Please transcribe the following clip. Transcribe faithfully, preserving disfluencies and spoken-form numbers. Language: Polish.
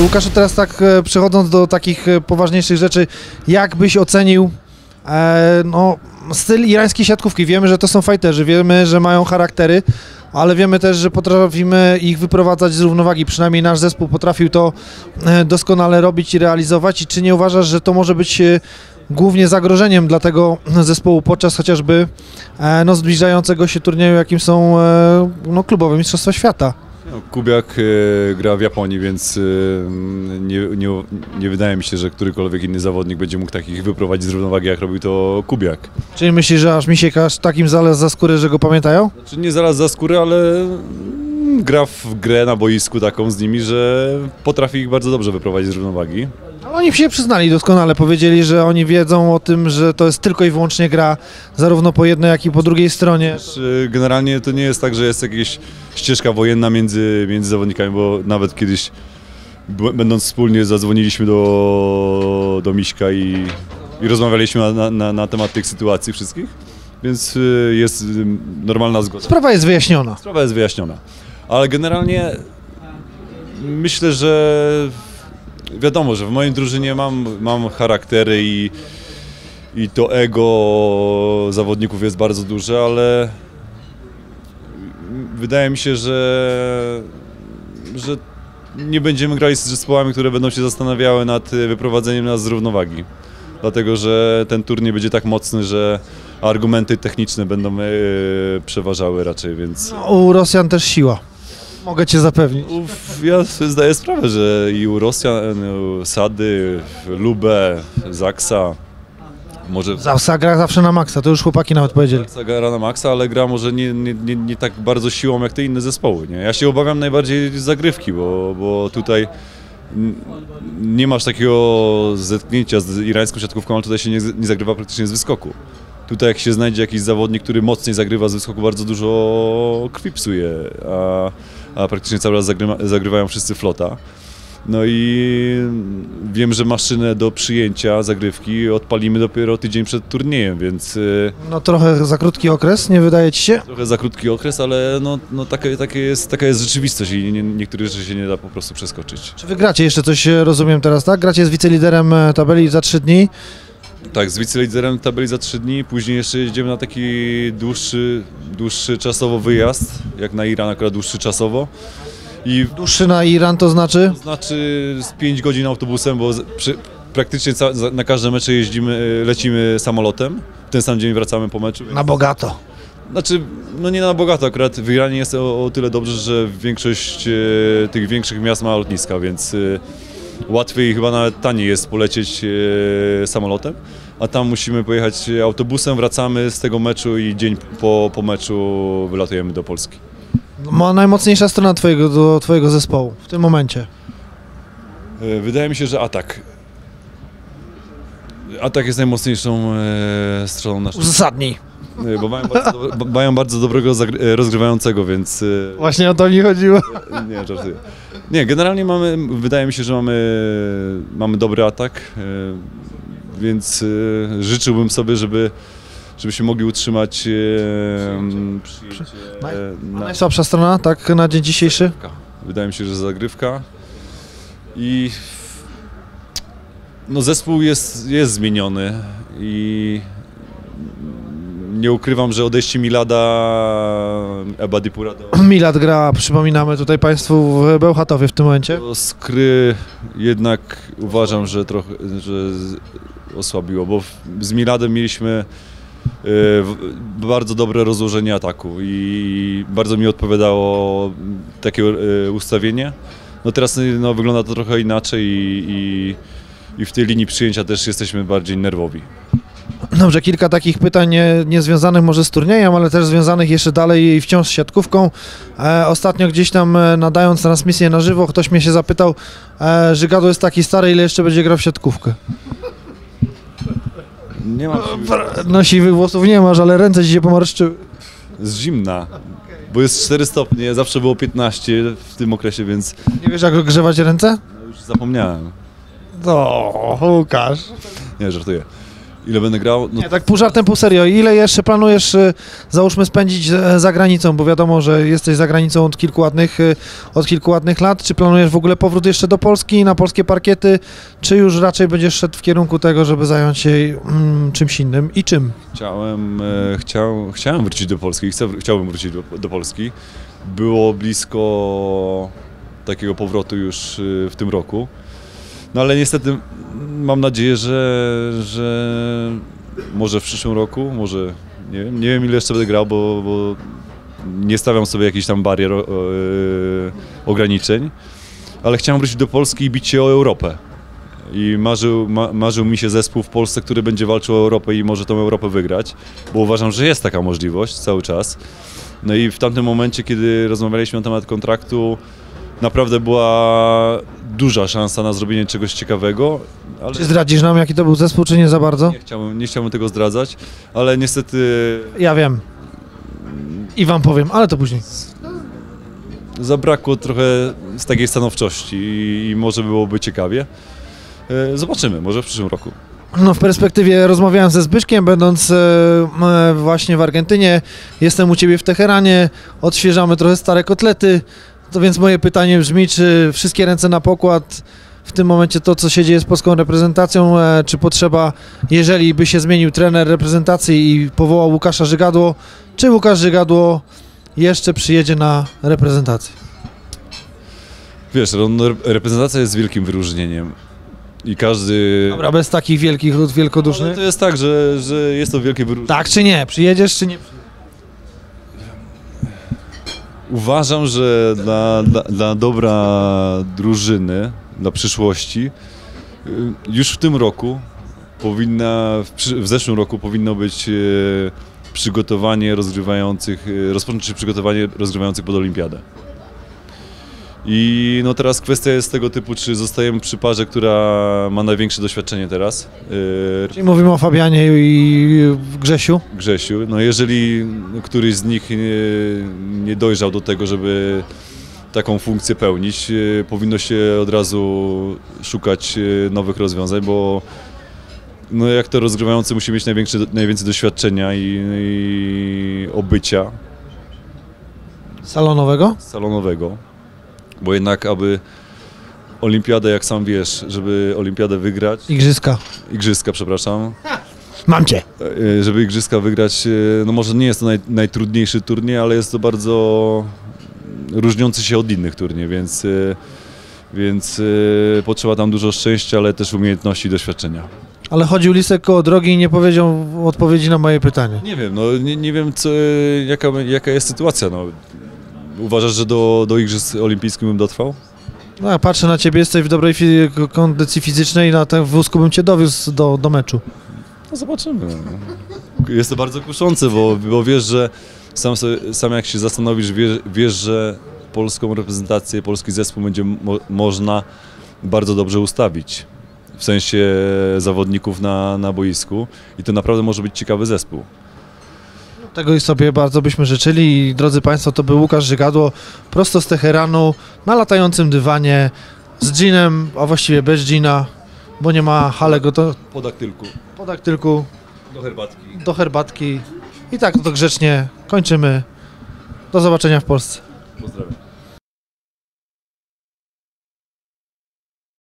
Łukaszu, teraz tak przechodząc do takich poważniejszych rzeczy, jak byś ocenił e, no, styl irańskiej siatkówki? Wiemy, że to są fajterzy, wiemy, że mają charaktery, ale wiemy też, że potrafimy ich wyprowadzać z równowagi, przynajmniej nasz zespół potrafił to doskonale robić i realizować. I czy nie uważasz, że to może być głównie zagrożeniem dla tego zespołu podczas chociażby no, zbliżającego się turnieju, jakim są no, Klubowe Mistrzostwa Świata? Kubiak y, gra w Japonii, więc y, nie, nie, nie wydaje mi się, że którykolwiek inny zawodnik będzie mógł takich wyprowadzić z równowagi, jak robił to Kubiak. Czyli myślisz, że aż Misiek aż takim zalaz za skórę, że go pamiętają? Znaczy nie zalaz za skórę, ale gra w grę na boisku taką z nimi, że potrafi ich bardzo dobrze wyprowadzić z równowagi. Oni się przyznali doskonale, powiedzieli, że oni wiedzą o tym, że to jest tylko i wyłącznie gra, zarówno po jednej, jak i po drugiej stronie. Generalnie to nie jest tak, że jest jakaś ścieżka wojenna między, między zawodnikami, bo nawet kiedyś, będąc wspólnie, zadzwoniliśmy do, do Miśka i, i rozmawialiśmy na, na, na temat tych sytuacji wszystkich, więc jest normalna zgoda. Sprawa jest wyjaśniona. Sprawa jest wyjaśniona, ale generalnie myślę, że wiadomo, że w mojej drużynie mam, mam charaktery i, i to ego zawodników jest bardzo duże, ale wydaje mi się, że, że nie będziemy grali z zespołami, które będą się zastanawiały nad wyprowadzeniem nas z równowagi. Dlatego, że ten turniej będzie tak mocny, że argumenty techniczne będą yy, przeważały raczej, więc... No, u Rosjan też siła. Mogę cię zapewnić. Ja zdaję sprawę, że i u Rosjan, Sady, Lubę, Zaksa, może... Zaksa gra zawsze na maksa, to już chłopaki nawet powiedzieli. Zaksa gra na maksa, ale gra może nie, nie, nie, nie tak bardzo siłą jak te inne zespoły. Nie? Ja się obawiam najbardziej zagrywki, bo, bo tutaj nie masz takiego zetknięcia z irańską siatkówką, ale tutaj się nie, nie zagrywa praktycznie z wyskoku. Tutaj jak się znajdzie jakiś zawodnik, który mocniej zagrywa z wyskoku, bardzo dużo krwi psuje, a, a praktycznie cały czas zagrywa, zagrywają wszyscy flota. No i wiem, że maszynę do przyjęcia zagrywki odpalimy dopiero tydzień przed turniejem, więc... No trochę za krótki okres, nie wydaje ci się? Trochę za krótki okres, ale no, no takie, takie jest, taka jest rzeczywistość i nie, niektórych rzeczy się nie da po prostu przeskoczyć. Czy wy gracie jeszcze coś, rozumiem teraz, tak? Gracie z wiceliderem tabeli za trzy dni. Tak, z wiceliderem tabeli za trzy dni, później jeszcze jedziemy na taki dłuższy, dłuższy czasowo wyjazd, jak na Iran akurat dłuższy czasowo. I dłuższy na Iran to znaczy? To znaczy z pięć godzin autobusem, bo przy, praktycznie ca, na każde mecze jeździmy, lecimy samolotem, w ten sam dzień wracamy po meczu. Więc... Na bogato. Znaczy, no nie na bogato, akurat w Iranie jest o, o tyle dobrze, że większość e, tych większych miast ma lotniska, więc... E, łatwiej i chyba nawet taniej jest polecieć e, samolotem, a tam musimy pojechać autobusem, wracamy z tego meczu i dzień po, po meczu wylatujemy do Polski. Ma najmocniejsza strona twojego, do twojego zespołu w tym momencie? E, wydaje mi się, że atak. Atak jest najmocniejszą e, stroną naszego. Uzasadnij. E, bo mają bardzo, do, mają bardzo dobrego rozgrywającego, więc... E, Właśnie o to mi chodziło. E, nie, żartuję. Nie, generalnie mamy, wydaje mi się, że mamy, mamy dobry atak, więc życzyłbym sobie, żeby, żebyśmy mogli utrzymać przyjęcie. Na... Najsłabsza strona, tak, na dzień dzisiejszy? Wydaje mi się, że zagrywka i no, zespół jest, jest zmieniony i nie ukrywam, że odejście Milada Ebadipoura do... Milad gra, przypominamy tutaj Państwu, w Bełchatowie w tym momencie. To skry jednak uważam, że trochę że osłabiło, bo z Miladem mieliśmy y, bardzo dobre rozłożenie ataku i bardzo mi odpowiadało takie y, ustawienie. No teraz no, wygląda to trochę inaczej i, i, i w tej linii przyjęcia też jesteśmy bardziej nerwowi. Dobrze, kilka takich pytań nie, nie związanych może z turniejem, ale też związanych jeszcze dalej i wciąż z siatkówką. E, ostatnio gdzieś tam e, nadając transmisję na żywo, ktoś mnie się zapytał, e, Żygadło jest taki stary, ile jeszcze będzie grał w siatkówkę? Nie mam siwy. No siwych włosów nie masz, ale ręce ci się pomarszczyły. Z zimna, bo jest cztery stopnie, zawsze było piętnaście w tym okresie, więc... Nie wiesz, jak ogrzewać ręce? No, już zapomniałem. No, Łukasz. Nie, żartuję. Ile będę grał? No... Nie, tak pół żartem, pół serio. Ile jeszcze planujesz, załóżmy, spędzić za granicą? Bo wiadomo, że jesteś za granicą od kilku ładnych, od kilku ładnych lat. Czy planujesz w ogóle powrót jeszcze do Polski, na polskie parkiety? Czy już raczej będziesz szedł w kierunku tego, żeby zająć się mm, czymś innym? I czym? Chciałem, e, chciał, chciałem wrócić do Polski. Chcę, chciałbym wrócić do, do Polski. Było blisko takiego powrotu już w tym roku. No ale niestety mam nadzieję, że, że może w przyszłym roku, może nie wiem, nie wiem ile jeszcze będę grał, bo, bo nie stawiam sobie jakichś tam barier, yy, ograniczeń, ale chciałem wrócić do Polski i bić się o Europę. I marzył, ma, marzył mi się zespół w Polsce, który będzie walczył o Europę i może tą Europę wygrać, bo uważam, że jest taka możliwość cały czas. No i w tamtym momencie, kiedy rozmawialiśmy na temat kontraktu, naprawdę była duża szansa na zrobienie czegoś ciekawego. Ale... Czy zdradzisz nam, jaki to był zespół, czy nie za bardzo? Nie chciałbym, nie chciałbym tego zdradzać, ale niestety... Ja wiem. I wam powiem, ale to później. Zabrakło trochę z takiej stanowczości i może byłoby ciekawie. Zobaczymy, może w przyszłym roku. No, w perspektywie rozmawiałem ze Zbyszkiem, będąc e, właśnie w Argentynie. Jestem u ciebie w Teheranie, odświeżamy trochę stare kotlety. To więc moje pytanie brzmi, czy wszystkie ręce na pokład w tym momencie to, co się dzieje z polską reprezentacją, e, czy potrzeba, jeżeli by się zmienił trener reprezentacji i powołał Łukasza Żygadło, czy Łukasz Żygadło jeszcze przyjedzie na reprezentację? Wiesz, reprezentacja jest wielkim wyróżnieniem. I każdy... Dobra, bez takich wielkich, wielkodusznych? No, to jest tak, że, że jest to wielkie wyróżnienie. Tak czy nie? Przyjedziesz czy nie? Uważam, że dla, dla, dla dobra drużyny, dla przyszłości, już w tym roku powinna, w, przy, w zeszłym roku powinno być przygotowanie rozgrywających, rozpocząć się przygotowanie rozgrywających pod olimpiadę. I no teraz kwestia jest tego typu, czy zostajemy przy parze, która ma największe doświadczenie teraz. Czyli mówimy o Fabianie i Grzesiu? Grzesiu. No jeżeli któryś z nich nie, nie dojrzał do tego, żeby taką funkcję pełnić, powinno się od razu szukać nowych rozwiązań, bo no jak to rozgrywający musi mieć największe, najwięcej doświadczenia i, i obycia. Salonowego? Salonowego. Bo jednak, aby olimpiadę, jak sam wiesz, żeby olimpiadę wygrać... Igrzyska. Igrzyska, przepraszam. Ha, mam cię! Żeby igrzyska wygrać, no może nie jest to naj, najtrudniejszy turniej, ale jest to bardzo różniący się od innych turniej, więc, więc potrzeba tam dużo szczęścia, ale też umiejętności i doświadczenia. Ale chodził lisek koło drogi i nie powiedział odpowiedzi na moje pytanie. Nie wiem, no nie, nie wiem, co, jaka, jaka jest sytuacja, no. Uważasz, że do, do Igrzysk Olimpijskich bym dotrwał? No, ja patrzę na ciebie, jesteś w dobrej fi kondycji fizycznej i na tym wózku bym cię dowiózł do, do meczu. No zobaczymy. Jest to bardzo kuszące, bo, bo wiesz, że sam, sobie, sam jak się zastanowisz, wiesz, wiesz, że polską reprezentację, polski zespół będzie mo można bardzo dobrze ustawić. W sensie zawodników na, na boisku i to naprawdę może być ciekawy zespół. Tego i sobie bardzo byśmy życzyli i drodzy Państwo, to był Łukasz Żygadło prosto z Teheranu, na latającym dywanie, z dżinem, a właściwie bez dżina, bo nie ma halego. To... Po daktylku. Po daktylku. Do herbatki. Do herbatki. I tak to grzecznie kończymy. Do zobaczenia w Polsce. Pozdrawiam.